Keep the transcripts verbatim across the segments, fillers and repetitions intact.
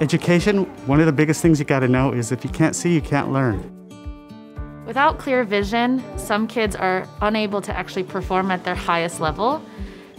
Education, one of the biggest things you gotta know is if you can't see, you can't learn. Without clear vision, some kids are unable to actually perform at their highest level.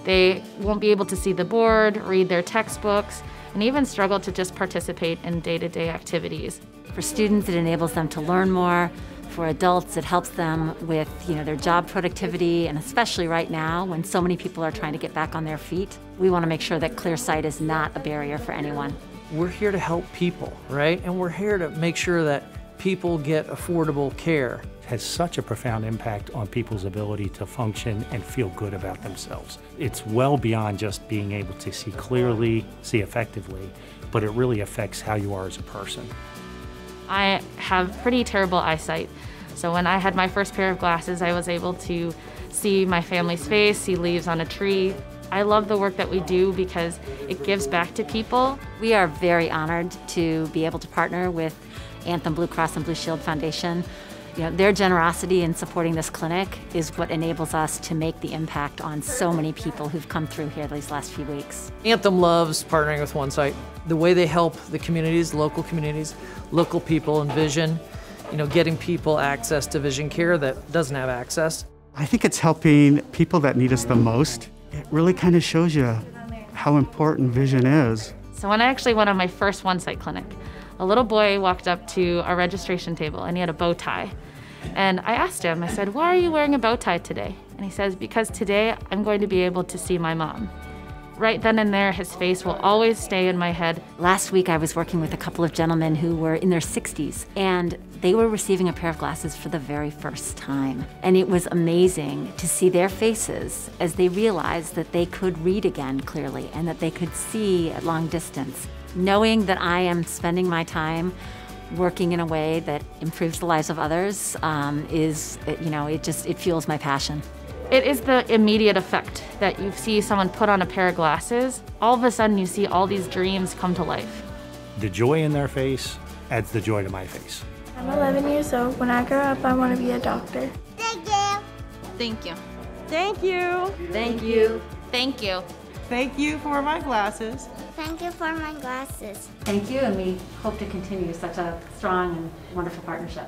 They won't be able to see the board, read their textbooks, and even struggle to just participate in day-to-day activities. For students, it enables them to learn more. For adults, it helps them with you know, their job productivity, and especially right now when so many people are trying to get back on their feet. We want to make sure that clear sight is not a barrier for anyone. We're here to help people, right? And we're here to make sure that people get affordable care. It has such a profound impact on people's ability to function and feel good about themselves. It's well beyond just being able to see clearly, see effectively, but it really affects how you are as a person. I have pretty terrible eyesight. So when I had my first pair of glasses, I was able to see my family's face, see leaves on a tree. I love the work that we do because it gives back to people. We are very honored to be able to partner with Anthem Blue Cross and Blue Shield Foundation. You know, their generosity in supporting this clinic is what enables us to make the impact on so many people who've come through here these last few weeks. Anthem loves partnering with OneSight. The way they help the communities, local communities, local people in vision, you know, getting people access to vision care that doesn't have access. I think it's helping people that need us the most. It really kind of shows you how important vision is. So when I actually went on my first OneSight clinic, a little boy walked up to our registration table and he had a bow tie. And I asked him, I said, why are you wearing a bow tie today? And he says, because today I'm going to be able to see my mom. Right then and there, his face will always stay in my head. Last week I was working with a couple of gentlemen who were in their sixties, and they were receiving a pair of glasses for the very first time. And it was amazing to see their faces as they realized that they could read again clearly and that they could see at long distance. Knowing that I am spending my time working in a way that improves the lives of others um, is, you know, it just, it fuels my passion. It is the immediate effect that you see someone put on a pair of glasses. All of a sudden you see all these dreams come to life. The joy in their face adds the joy to my face. I'm eleven years old. When I grow up, I want to be a doctor. Thank you. Thank you. Thank you. Thank you. Thank you. Thank you for my glasses. Thank you for my glasses. Thank you, and we hope to continue such a strong and wonderful partnership.